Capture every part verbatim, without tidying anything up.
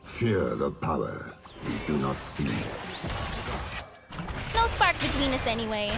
Fear the power we do not see. No spark between us anyway.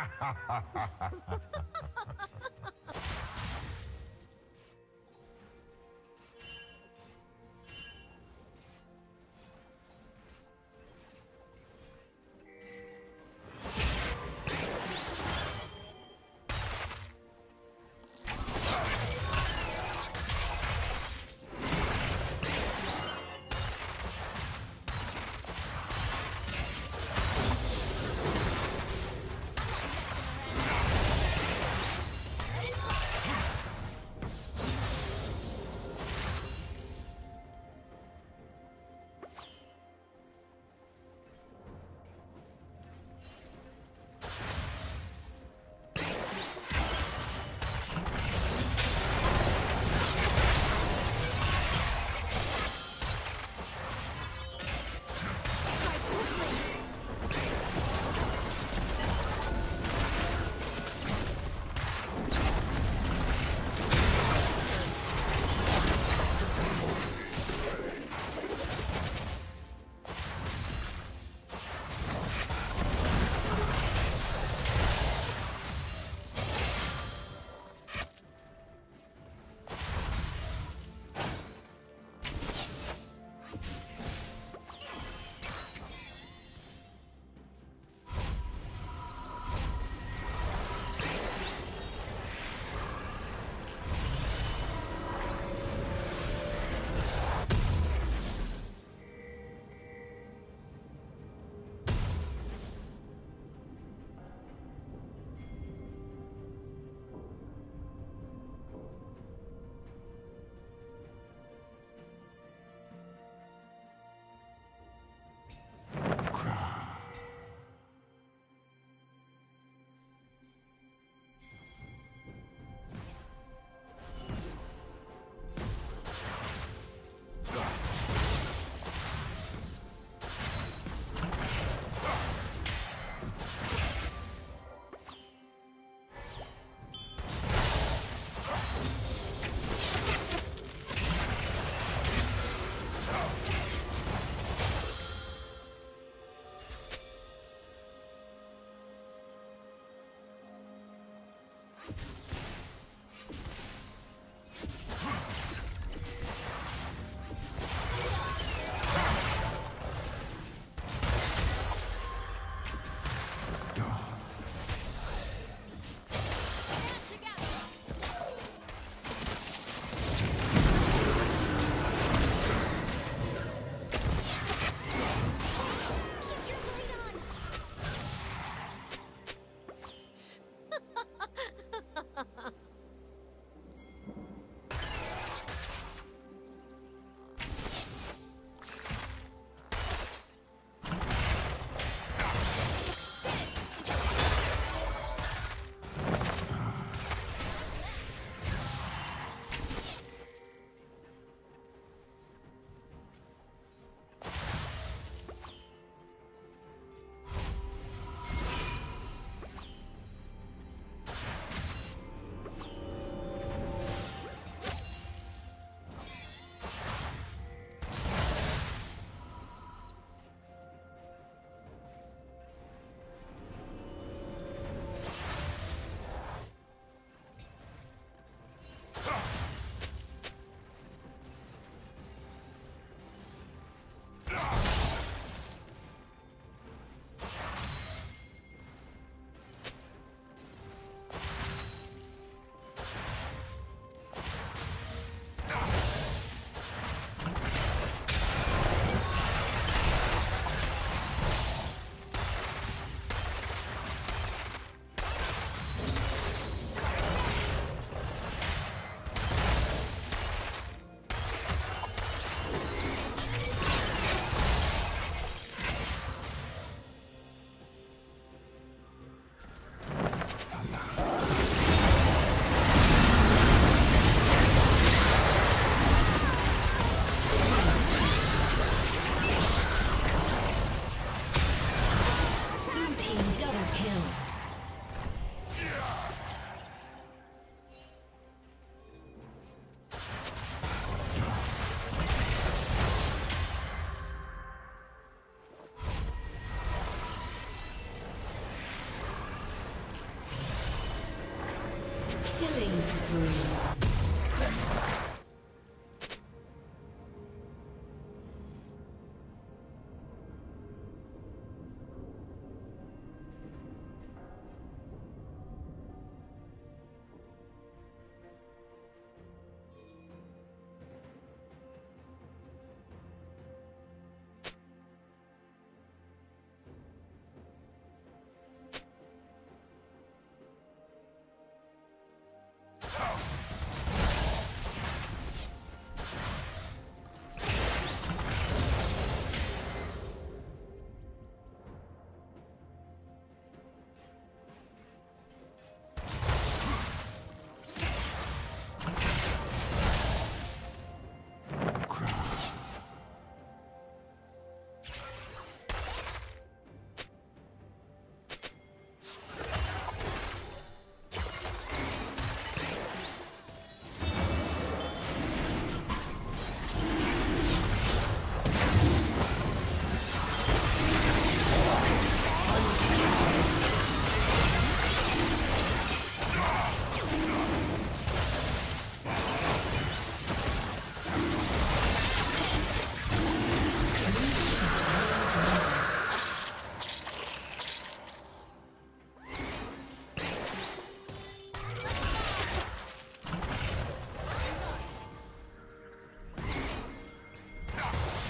Ha ha ha ha ha.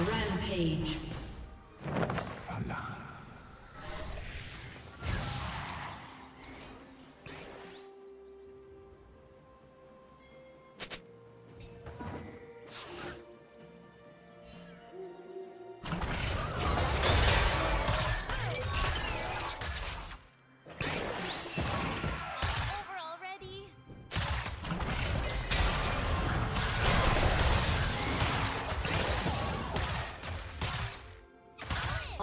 Rampage.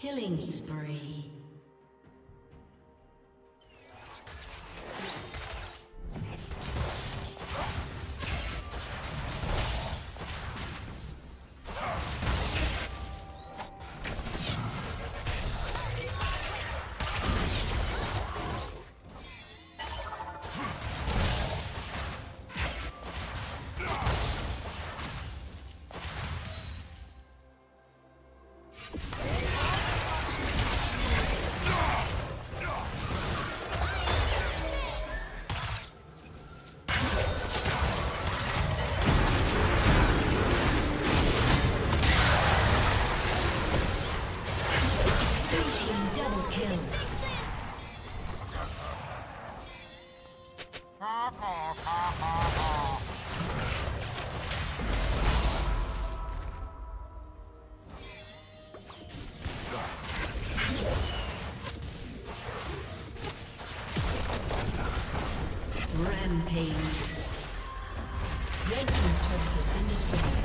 Killing spree. Rampage. Red team's turret has been destroyed.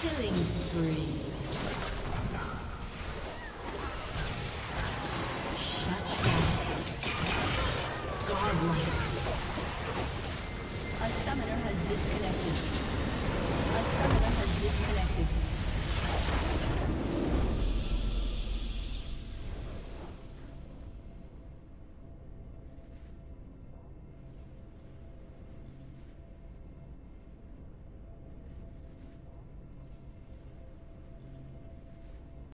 Killing spree.